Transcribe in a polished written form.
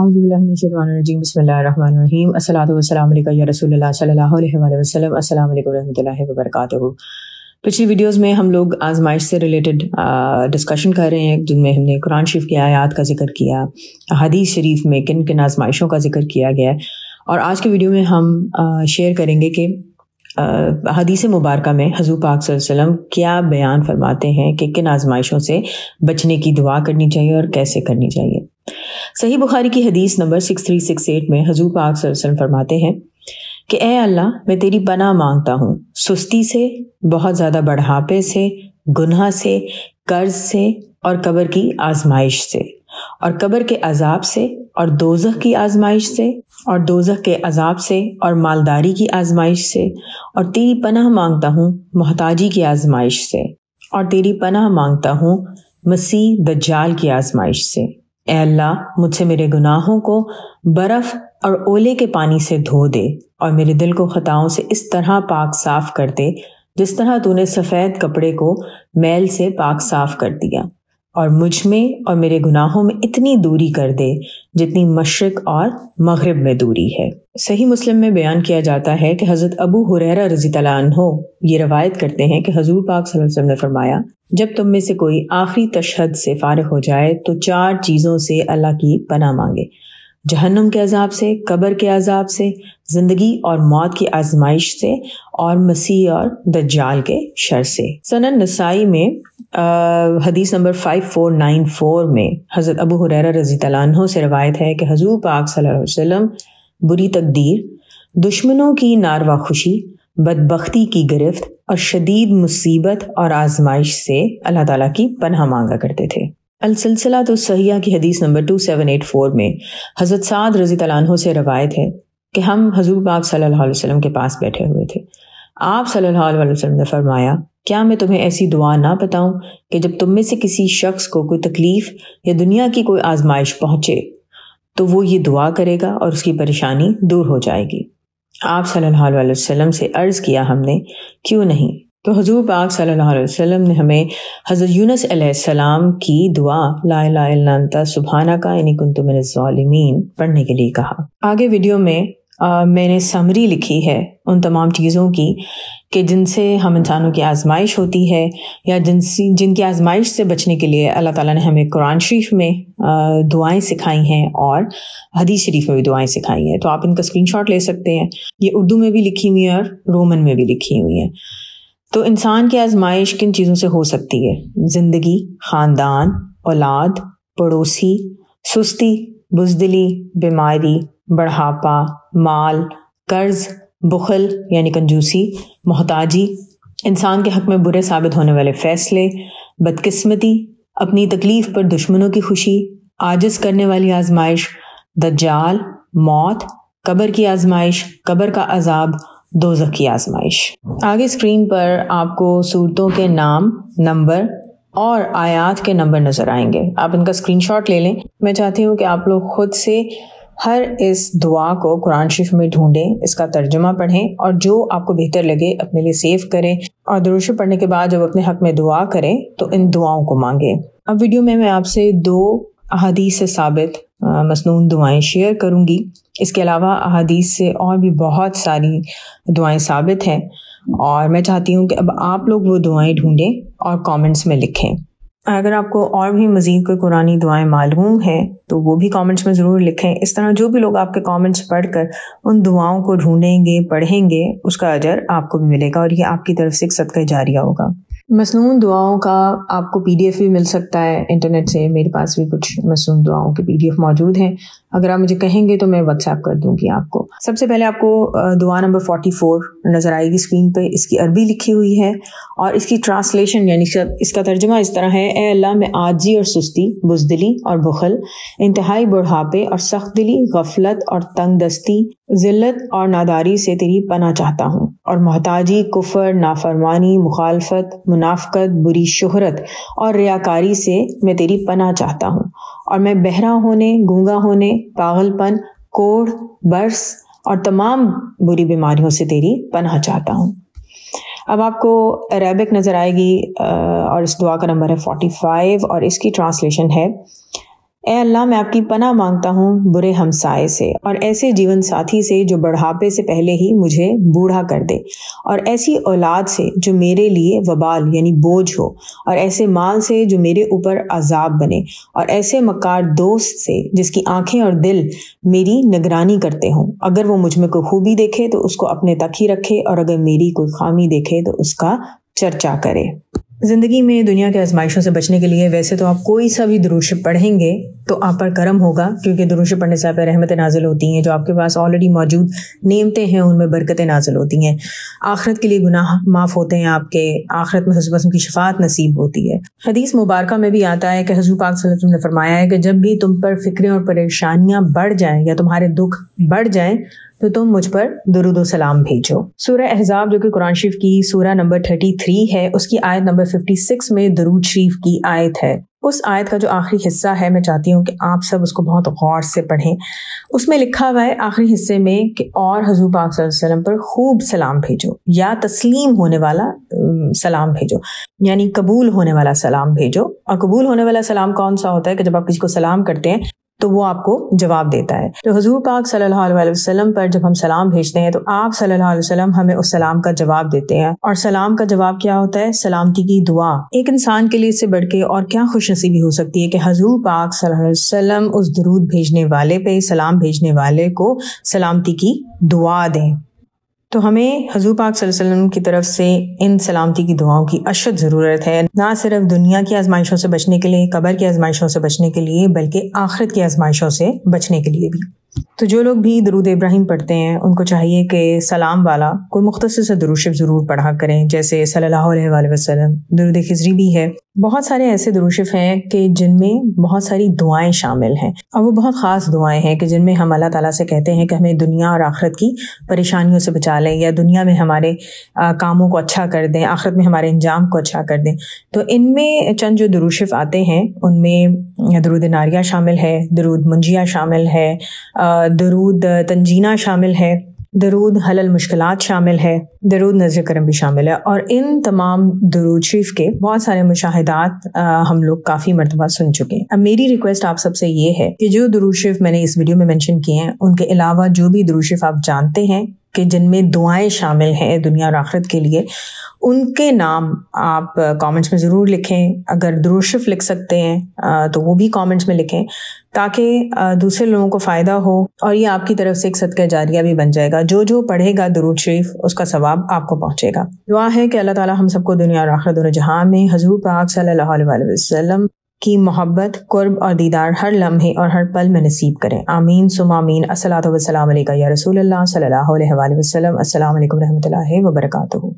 औज़ुबिल्लाहिमिनश्शैतानिर्रजीम बिस्मिल्लाहिर्रहमानिर्रहीम अस्सलातु वस्सलामु अलैका या रसूलल्लाह सल्लल्लाहु अलैहि वसल्लम अस्सलामु अलैकुम रहमतुल्लाहि व बरकातहू। पिछली वीडियोस में हम लोग आजमाइश से रिलेटेड डिस्कशन कर रहे हैं, जिनमें हमने कुरान शरीफ की आयात का जिक्र किया, हदीस शरीफ में किन किन आजमाइशों का जिक्र किया गया है। और आज के वीडियो में हम शेयर करेंगे कि हदीस मुबारक में हुज़ूर पाक सल्लल्लाहु अलैहि वसल्लम क्या बयान फरमाते हैं कि किन आजमाइशों से बचने की दुआ करनी चाहिए और कैसे करनी चाहिए। सही बुखारी की हदीस नंबर 6368 में हुज़ूर पाक सल्लल्लाहु अलैहि वसल्लम फरमाते हैं कि ए अल्लाह, मैं तेरी पनाह मांगता हूँ सुस्ती से, बहुत ज़्यादा बढ़ापे से, गुनाह से, कर्ज से और कब्र की आजमाइश से और कब्र के अजाब से और दोज़ख की आजमाइश से और दोज़ख के अजाब से और मालदारी की आजमाइश से और तेरी पनाह मांगता हूँ मोहताजी की आजमाइश से और तेरी पनाह मांगता हूँ मसीह दज्जाल की आजमाइश से। ए अल्लाह, मुझसे मेरे गुनाहों को बर्फ़ और ओले के पानी से धो दे और मेरे दिल को खताओं से इस तरह पाक साफ कर दे जिस तरह तूने सफ़ेद कपड़े को मैल से पाक साफ कर दिया, और मुझ में और मेरे गुनाहों में इतनी दूरी कर दे जितनी मशरिक और मगरिब में दूरी है। सही मुस्लिम में बयान किया जाता है कि हज़रत अबू हुरैरा रज़ियल्लाहु अन्हु ये रवायत करते हैं कि हुज़ूर पाक सल्लल्लाहु अलैहि वसल्लम ने फरमाया, जब तुम में से कोई आखिरी तशहद से फारिग हो जाए तो चार चीज़ों से अल्लाह की पनाह मांगे, जहन्नम के अजाब से, कब्र के अजाब से, जिंदगी और मौत की आजमाइश से और मसीह और दज्जाल के शर से। सुनन नसाई में हदीस नंबर 5494 में हज़रत अबू हुरैरा रज़ियल्लाहु अन्हु से रवायत है कि हुज़ूर पाक सल्लल्लाहु अलैहि वसल्लम बुरी तकदीर, दुश्मनों की नारवा खुशी, बदबख्ती की गिरफ्त और शदीद मुसीबत और आजमाइश से अल्लाह ताला की पनाह मांगा करते थे। अलसिलसला तो सहिया की हदीस नंबर 2784 में हज़रत साद रज़ियल्लाहु अन्हु से रवायत है कि हम हुज़ूर पाक सल्लल्लाहु अलैहि वसल्लम के पास बैठे हुए थे। आप सल्लल्लाहु अलैहि वसल्लम ने फरमाया, क्या मैं तुम्हें ऐसी दुआ ना बताऊं कि जब तुम में से किसी शख्स को कोई तकलीफ़ या दुनिया की कोई आजमाइश पहुँचे तो वो ये दुआ करेगा और उसकी परेशानी दूर हो जाएगी। आप सल्लल्लाहु अलैहि वसल्लम से अर्ज़ किया हमने, क्यों नहीं? तो हुज़ूर पाक सल्लल्लाहु अलैहि वसल्लम ने हमें हज़रत यूनुस अलैहिस्सलाम की दुआ ला इलाहा इल्ला अंता सुब्हानका इन्नी कुन्तु मिनज़्ज़ालिमीन पढ़ने के लिए कहा। आगे वीडियो में मैंने समरी लिखी है उन तमाम चीज़ों की कि जिनसे हम इंसानों की आजमाइश होती है या जिनकी आजमाइश से बचने के लिए अल्लाह ताला ने हमें कुरान शरीफ में दुआएं सिखाई हैं और हदीस शरीफ में भी दुआएं सिखाई हैं। तो आप इनका स्क्रीनशॉट ले सकते हैं। ये उर्दू में भी लिखी हुई है और रोमन में भी लिखी हुई है। तो इंसान की आजमाइश किन चीज़ों से हो सकती है? ज़िंदगी, ख़ानदान, औलाद, पड़ोसी, सुस्ती, बुज़दिली, बीमारी, बढ़ापा, माल, कर्ज, बुखल यानी कंजूसी, मोहताजी, इंसान के हक़ में बुरे साबित होने वाले फ़ैसले, बदकिस्मती, अपनी तकलीफ़ पर दुश्मनों की खुशी, आजिज़ करने वाली आजमाइश, दज्जाल, मौत, कब्र की आजमाइश, कब्र का अजाब, दोज़ख की आजमाइश। आगे स्क्रीन पर आपको सूरतों के नाम, नंबर और आयात के नंबर नज़र आएंगे। आप इनका स्क्रीनशॉट ले लें। मैं चाहती हूँ कि आप लोग ख़ुद से हर इस दुआ को कुरान शरीफ में ढूंढें, इसका तर्जुमा पढ़ें और जो आपको बेहतर लगे अपने लिए सेव करें और दुरूश पढ़ने के बाद जब अपने हक़ में दुआ करें तो इन दुआओं को मांगें। अब वीडियो में मैं आपसे दो अहादीस से साबित मसनून दुआएं शेयर करूंगी। इसके अलावा अहादीस से और भी बहुत सारी दुआएं साबित हैं और मैं चाहती हूं कि अब आप लोग वो दुआएं ढूंढें और कमेंट्स में लिखें। अगर आपको और भी मज़ीद कोई कुरानी दुआएं मालूम हैं तो वो भी कमेंट्स में ज़रूर लिखें। इस तरह जो भी लोग आपके कमेंट्स पढ़कर उन दुआओं को ढूंढेंगे, पढ़ेंगे, उसका अजर आपको भी मिलेगा और ये आपकी तरफ से एक सदका जारिया होगा। मसनून दुआओं का आपको PDF भी मिल सकता है इंटरनेट से। मेरे पास भी कुछ मसनून दुआओं के PDF मौजूद हैं। अगर आप मुझे कहेंगे तो मैं WhatsApp कर दूंगी आपको। सबसे पहले आपको दुआ नंबर 44 नज़र आएगी स्क्रीन पे। इसकी अरबी लिखी हुई है और इसकी ट्रांसलेशन यानी इसका तर्जुमा इस तरह है, ए अल्लाह, मैं आजी और सुस्ती, बुज़दिली और बुखल, इंतहाई बुढ़ापे और सख्त दिली, गफलत और तंगदस्ती, ज़िल्लत और नादारी से तेरी पनाह चाहता हूँ और मोहताजी, कुफर, नाफरमानी, मुखालफत, मुनाफकत, बुरी शोहरत और रियाकारी से मैं तेरी पनाह चाहता हूँ और मैं बहरा होने, गूंगा होने, पागलपन, कोढ़, बर्स और तमाम बुरी बीमारियों से तेरी पनाह चाहता हूँ। अब आपको अरेबिक नज़र आएगी और इस दुआ का नंबर है 45 और इसकी ट्रांसलेशन है, ए अल्लाह, मैं आपकी पनाह मांगता हूँ बुरे हमसाए से और ऐसे जीवन साथी से जो बढ़ापे से पहले ही मुझे बूढ़ा कर दे, और ऐसी औलाद से जो मेरे लिए वबाल यानी बोझ हो, और ऐसे माल से जो मेरे ऊपर अजाब बने, और ऐसे मकार दोस्त से जिसकी आंखें और दिल मेरी निगरानी करते हों। अगर वो मुझ में कोई खूबी देखे तो उसको अपने तक ही रखे, और अगर मेरी कोई खामी देखे तो उसका चर्चा करे। ज़िंदगी में दुनिया के आजमाइशों से बचने के लिए वैसे तो आप कोई सा भी दुरूद शरीफ पढ़ेंगे तो आप पर करम होगा, क्योंकि दुरूद शरीफ पढ़ने से आप पर रहमतें नाजिल होती हैं। जो आपके पास ऑलरेडी मौजूद नेमतें हैं उनमें बरकतें नाजिल होती हैं। आखरत के लिए गुनाह माफ़ होते हैं आपके, आखरत में हुस्न-ए-ख़त्म की शफ़ाअत नसीब होती है। हदीस मुबारक में भी आता है कि हुज़ूर पाक सल्लल्लाहु अलैहि वसल्लम ने फरमाया है कि जब भी तुम पर फिक्रें और परेशानियाँ बढ़ जाएँ या तुम्हारे दुख बढ़ जाएँ तो तुम मुझ पर दुरूद और सलाम भेजो। सूरह अहज़ाब जो कि कुरान शरीफ की सूरह नंबर 33 है, उसकी आयत नंबर 56 में दुरूद शरीफ की आयत है। उस आयत का जो आखिरी हिस्सा है, मैं चाहती हूँ कि आप सब उसको बहुत गौर से पढ़ें। उसमें लिखा हुआ है आखिरी हिस्से में कि और हुजूर पाक सल्लल्लाहु अलैहि वसल्लम पर खूब सलाम भेजो, या तस्लीम होने वाला सलाम भेजो, यानी कबूल होने वाला सलाम भेजो। और कबूल होने वाला सलाम कौन सा होता है कि जब आप किसी को सलाम करते हैं तो वो आपको जवाब देता है। तो हुजूर पाक सल्लल्लाहु अलैहि वसल्लम पर जब हम सलाम भेजते हैं तो आप सल्लल्लाहु अलैहि वसल्लम हमें उस सलाम का जवाब देते हैं। और सलाम का जवाब क्या होता है? सलामती की दुआ। एक इंसान के लिए इससे बढ़ के और क्या खुशनसीबी हो सकती है कि हुजूर पाक सल्लल्लाहु अलैहि वसल्लम उस दुरूद भेजने वाले पे, सलाम भेजने वाले को सलामती की दुआ दें। तो हमें हुजूर पाक सल्लल्लाहु अलैहि वसल्लम की तरफ से इन सलामती की दुआओं की अशद ज़रूरत है, ना सिर्फ दुनिया की आजमाइशों से बचने के लिए, कब्र की आजमाइशों से बचने के लिए, बल्कि आखिरत की आजमाइशों से बचने के लिए भी। तो जो लोग भी दुरूद इब्राहिम पढ़ते हैं उनको चाहिए कि सलाम वाला कोई मुख्तसर सा दुरूद शरीफ ज़रूर पढ़ा करें, जैसे सल्लल्लाहु अलैहि वसल्लम। दुरूद खिजरी भी है। बहुत सारे ऐसे दुरूद शरीफ हैं कि जिनमें बहुत सारी दुआएं शामिल हैं, और वो बहुत ख़ास दुआएं हैं कि जिनमें हम अल्लाह ताला से कहते हैं कि हमें दुनिया और आखरत की परेशानियों से बचा लें, या दुनिया में हमारे कामों को अच्छा कर दें, आखरत में हमारे अंजाम को अच्छा कर दें। तो इनमें चंद जो दुरूद शरीफ आते हैं उनमें दरूद नारिया शामिल है, दरूद मुंजिया शामिल है, दरुद तंजीना शामिल है, दरूद हल मुश्किलात शामिल है, दरुद नजर करम भी शामिल है। और इन तमाम दुरूद शरीफ के बहुत सारे मुशाहिदात हम लोग काफ़ी मरतबा सुन चुके हैं। अब मेरी रिक्वेस्ट आप सबसे ये है कि जो दुरूद शरीफ मैंने इस वीडियो में मेंशन किए हैं उनके अलावा जो भी दुरूद शरीफ आप जानते हैं कि जिनमें दुआएं शामिल हैं दुनिया और आखिरत के लिए, उनके नाम आप कमेंट्स में ज़रूर लिखें। अगर दुरूद शरीफ लिख सकते हैं तो वो भी कमेंट्स में लिखें, ताकि दूसरे लोगों को फ़ायदा हो, और ये आपकी तरफ से एक सदका जारिया भी बन जाएगा। जो जो पढ़ेगा दुरूद शरीफ उसका सवाब आपको पहुँचेगा। दुआ है कि अल्लाह ताला हम सबको दुनिया और आखिरत दोनों जहाँ में हुज़ूर पाक सल्लल्लाहु अलैहि वसल्लम की मोहब्बत, कुर्ब और दीदार हर लम्हे और हर पल में नसीब करें। आमीन सुम्मा आमीन। अस्सलातु वस्सलाम अलैका या रसूलल्लाह सल्लल्लाहु अलैहि वसल्लम। अस्सलाम वालेकुम रहमतुल्लाहि व बरकातहू।